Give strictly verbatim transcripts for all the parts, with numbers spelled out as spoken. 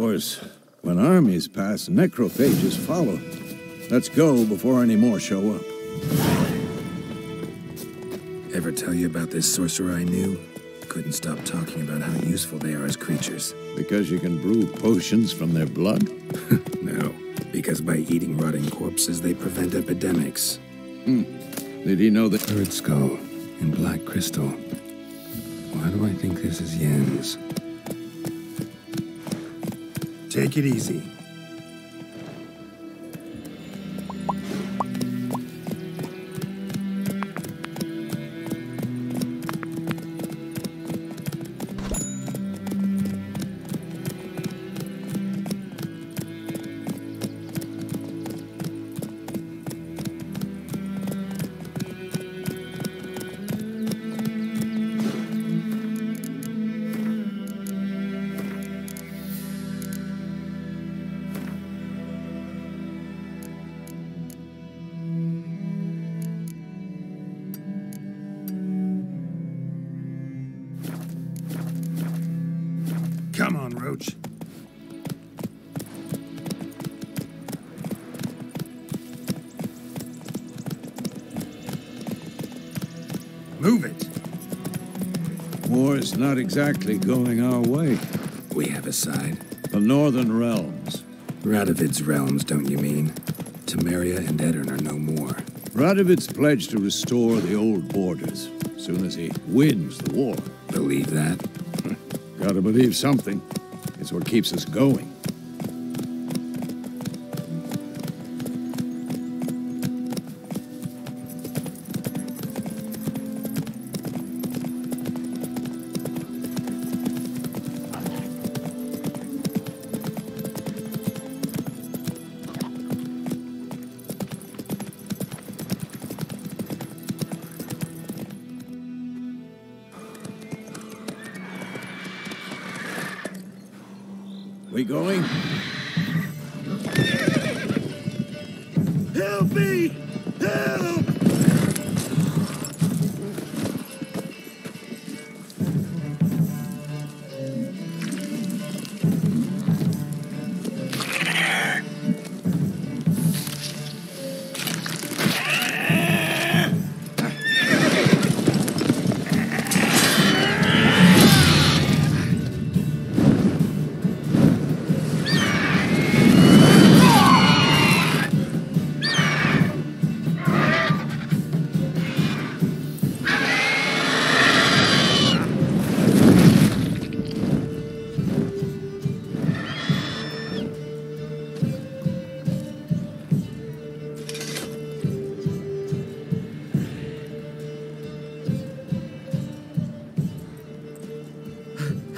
course, when armies pass, necrophages follow. Let's go before any more show up. Ever tell you about this sorcerer I knew? Couldn't stop talking about how useful they are as creatures. Because you can brew potions from their blood? No, because by eating rotting corpses, they prevent epidemics. Hmm. Did he know that? Bird skull and black crystal. Why do I think this is Yen's? Take it easy. Not exactly going our way. We have a side. The northern realms. Radovid's realms, don't you mean? Temeria and Edern are no more. Radovid's pledged to restore the old borders as soon as he wins the war. Believe that? Gotta believe something. It's what keeps us going. We going? Help me! Help!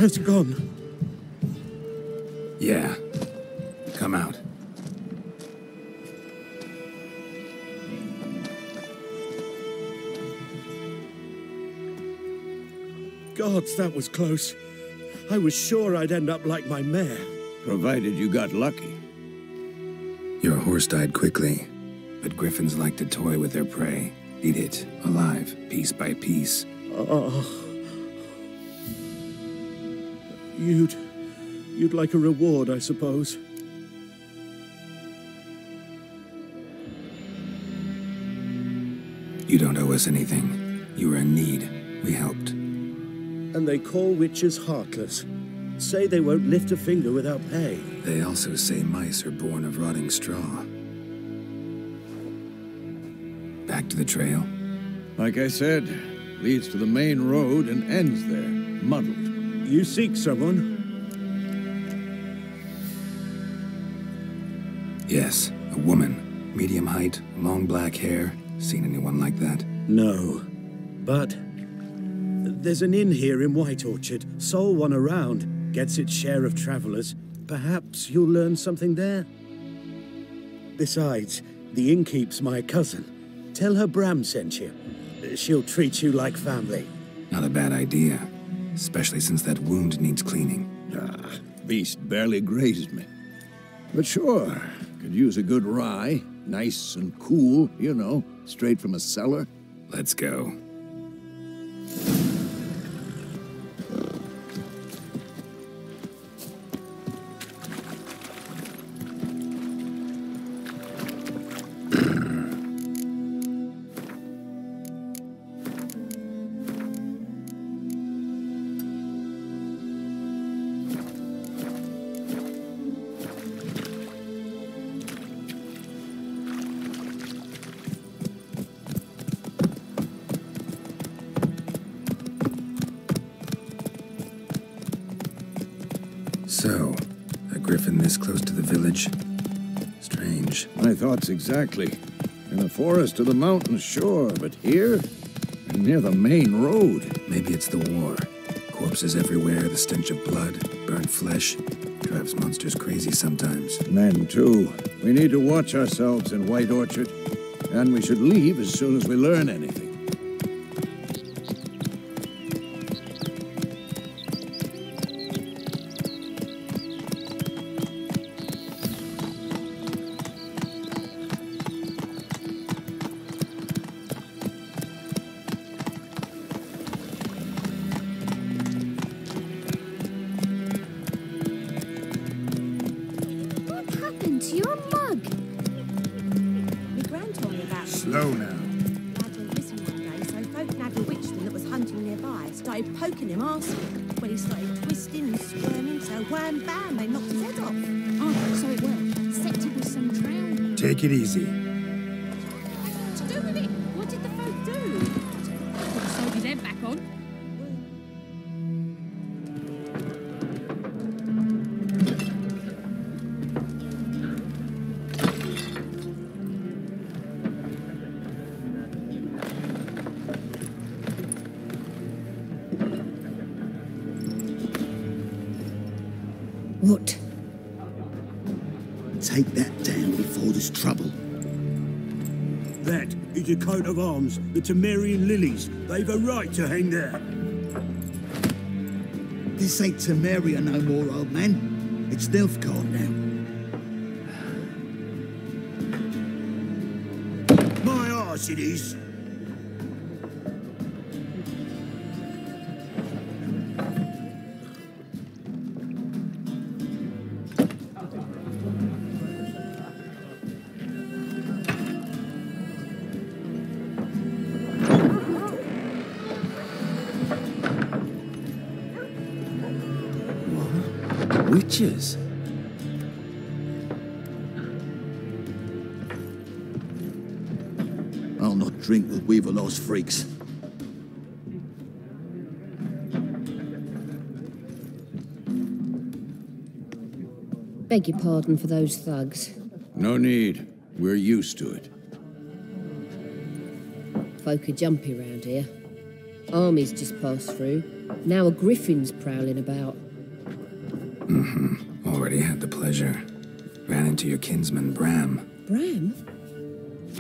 It's gone. Yeah. Come out. Gods, that was close. I was sure I'd end up like my mare. Provided you got lucky. Your horse died quickly, but griffins like to toy with their prey. Eat it, alive, piece by piece. Oh. You'd... you'd like a reward, I suppose. You don't owe us anything. You were in need. We helped. And they call witches heartless. Say they won't lift a finger without pay. They also say mice are born of rotting straw. Back to the trail? Like I said, leads to the main road and ends there, muddled. You seek someone? Yes, a woman. Medium height, long black hair. Seen anyone like that? No, but there's an inn here in White Orchard. Sole one around. Gets its share of travelers. Perhaps you'll learn something there. Besides, the innkeep's my cousin. Tell her Bram sent you. She'll treat you like family. Not a bad idea. Especially since that wound needs cleaning. Ah, beast barely grazed me. But sure, could use a good rye. Nice and cool, you know, straight from a cellar. Let's go. than this close to the village. Strange. My thoughts exactly. In the forest or the mountain, sure, but here? Near the main road. Maybe it's the war. Corpses everywhere, the stench of blood, burnt flesh. Drives monsters crazy sometimes. Men, too. We need to watch ourselves in White Orchard. And we should leave as soon as we learn anything. Take it easy. What to do with it? What did the folk do? Put the soldier's head back on. What? Take that down before there's trouble. That is a coat of arms, the Temerian lilies. They've a right to hang there. This ain't Temeria no more, old man. It's Nilfgaard now. My arse it is. Witches? I'll not drink with weaver-lost freaks. Beg your pardon for those thugs. No need. We're used to it. Folk are jumpy round here. Armies just passed through. Now a griffin's prowling about. Mm-hmm. Already had the pleasure. Ran into your kinsman, Bram. Bram?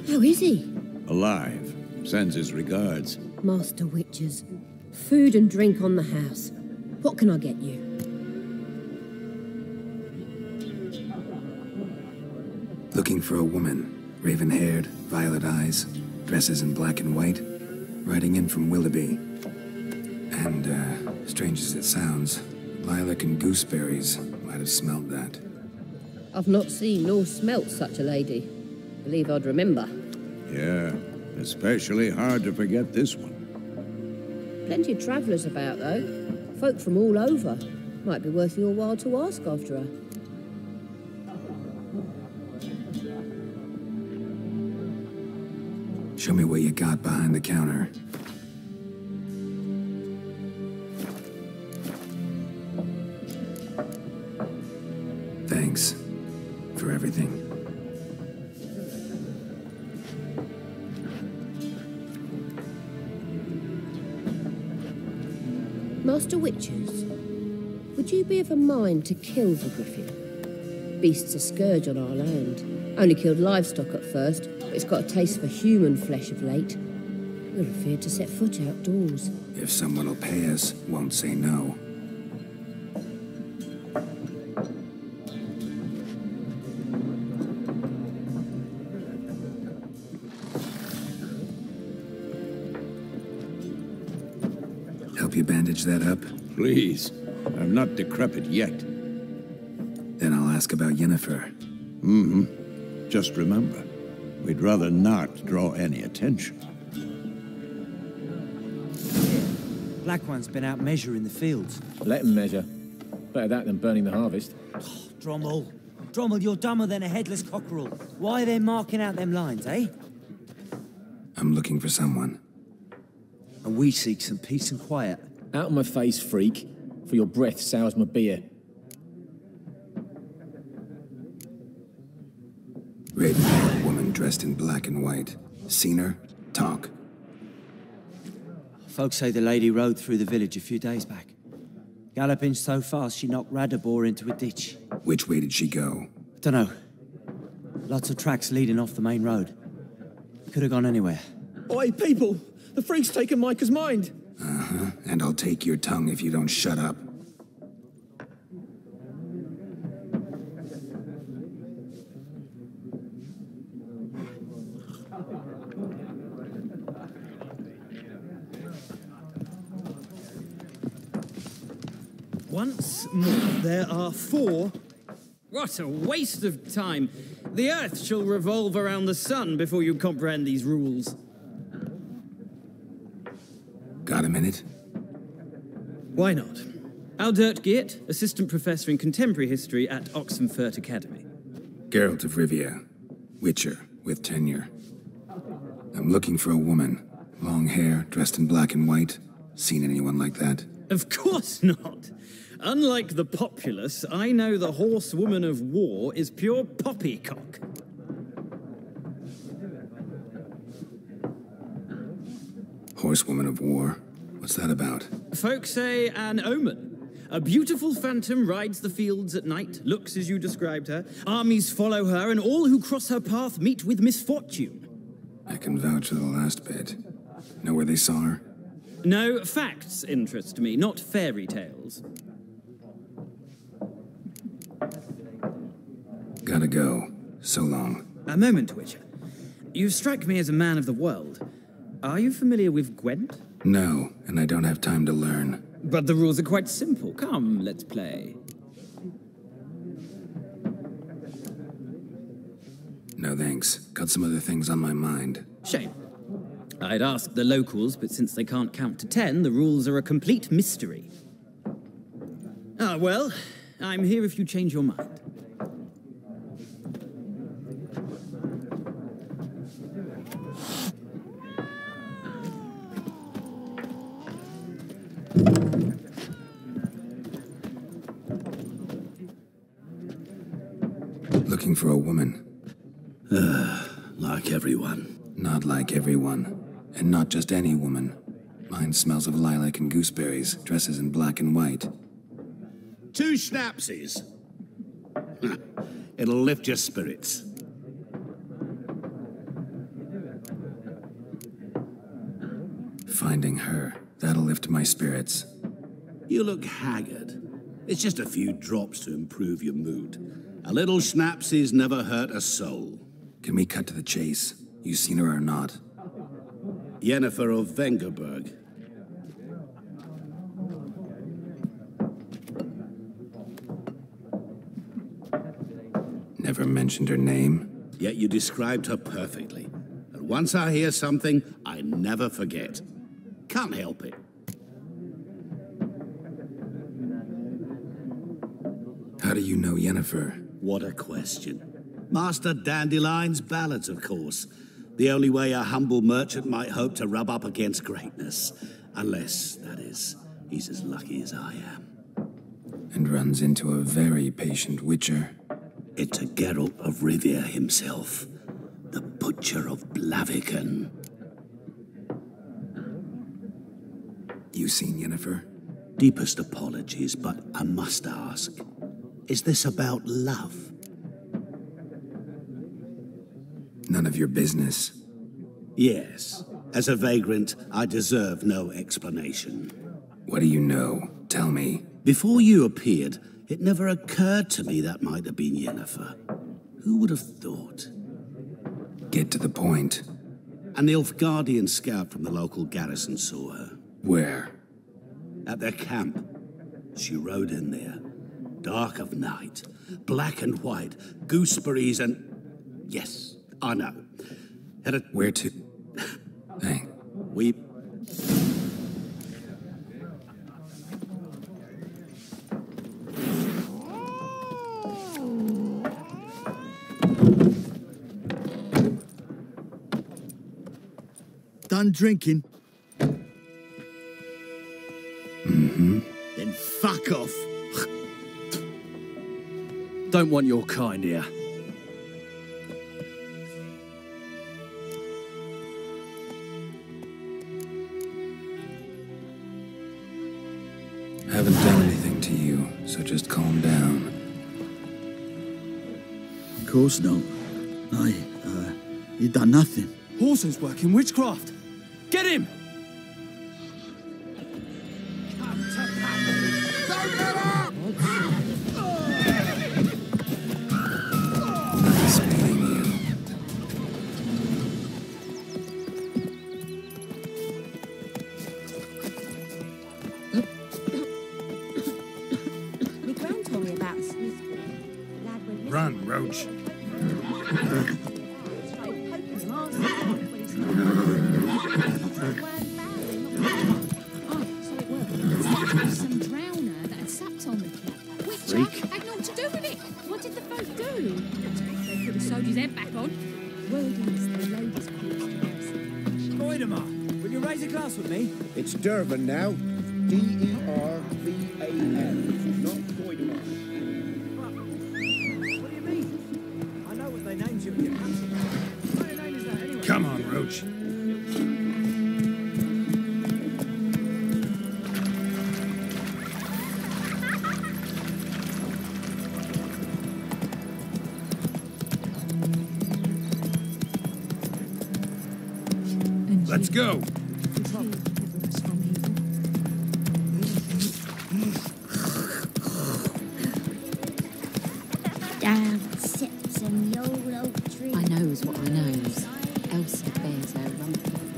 How is he? Alive. Sends his regards. Master Witches. Food and drink on the house. What can I get you? Looking for a woman. Raven-haired, violet eyes. Dresses in black and white. Riding in from Willoughby. And, uh, strange as it sounds, lilac and gooseberries might have smelled that. I've not seen nor smelt such a lady. Believe I'd remember. Yeah, especially hard to forget this one. Plenty of travellers about, though. Folk from all over. Might be worth your while to ask after her. Show me what you got behind the counter. Thanks for everything. Master Witches, would you be of a mind to kill the griffin? Beast's a scourge on our land. Only killed livestock at first, but it's got a taste for human flesh of late. We're afraid to set foot outdoors. If someone will pay us, won't say no. You bandage that up? Please. I'm not decrepit yet. Then I'll ask about Yennefer. Mm-hmm. Just remember, we'd rather not draw any attention. Black One's been out measuring the fields. Let him measure. Better that than burning the harvest. Oh, Drommel. Drommel, you're dumber than a headless cockerel. Why are they marking out them lines, eh? I'm looking for someone. And we seek some peace and quiet. Out of my face, freak, for your breath sours my beer. Raven, woman dressed in black and white. Seen her? Talk. Folks say the lady rode through the village a few days back. Galloping so fast, she knocked Radibor into a ditch. Which way did she go? I don't know. Lots of tracks leading off the main road. Could have gone anywhere. Oi, people! The freak's taken Micah's mind! Uh-huh. And I'll take your tongue if you don't shut up. Once more, there are four... What a waste of time! The Earth shall revolve around the sun before you comprehend these rules. Got a minute? Why not? Aldert Geert, Assistant Professor in Contemporary History at Oxenfurt Academy. Geralt of Rivia, Witcher, with tenure. I'm looking for a woman. Long hair, dressed in black and white. Seen anyone like that? Of course not! Unlike the populace, I know the horsewoman of war is pure poppycock. Horsewoman of war? What's that about? Folks say an omen. A beautiful phantom rides the fields at night, looks as you described her, armies follow her, and all who cross her path meet with misfortune. I can vouch for the last bit. Know where they saw her? No, facts interest me, not fairy tales. Gotta go. So long. A moment, Witcher. You strike me as a man of the world. Are you familiar with Gwent? No, and I don't have time to learn. But the rules are quite simple. Come, let's play. No thanks. Got some other things on my mind. Shame. I'd ask the locals, but since they can't count to ten, the rules are a complete mystery. Ah, well, I'm here if you change your mind. Looking for a woman. Uh, like everyone. Not like everyone. And not just any woman. Mine smells of lilac and gooseberries, dresses in black and white. Two schnapsies. It'll lift your spirits. Finding her, that'll lift my spirits. You look haggard. It's just a few drops to improve your mood. A little schnapsies never hurt a soul. Can we cut to the chase? You seen her or not? Yennefer of Vengerberg. Never mentioned her name. Yet you described her perfectly. And once I hear something, I never forget. Can't help it. How do you know Yennefer? What a question. Master Dandelion's ballads, of course. The only way a humble merchant might hope to rub up against greatness. Unless, that is, he's as lucky as I am. And runs into a very patient witcher. It's a Geralt of Rivia himself. The Butcher of Blaviken. You seen Yennefer? Deepest apologies, but I must ask. Is this about love? None of your business. Yes. As a vagrant, I deserve no explanation. What do you know? Tell me. Before you appeared, it never occurred to me that might have been Yennefer. Who would have thought? Get to the point. An Nilfgaardian scout from the local garrison saw her. Where? At their camp. She rode in there. Dark of night. Black and white. Gooseberries and... Yes. I know. Had a... Where to? Dang. We... Done drinking? Mm-hmm. Then fuck off. Don't want your kind here. haven't done anything to you, so just calm down. Of course not. I, uh, he done nothing. Horses work in witchcraft. Get him! Run, Roach. It's Durban now. D E R V A N. Not Goidemar. What do you mean? I know what they named you. What your name is that anyway? Come on, Roach. Let's go. I knows what I knows, else the bears are rumpy.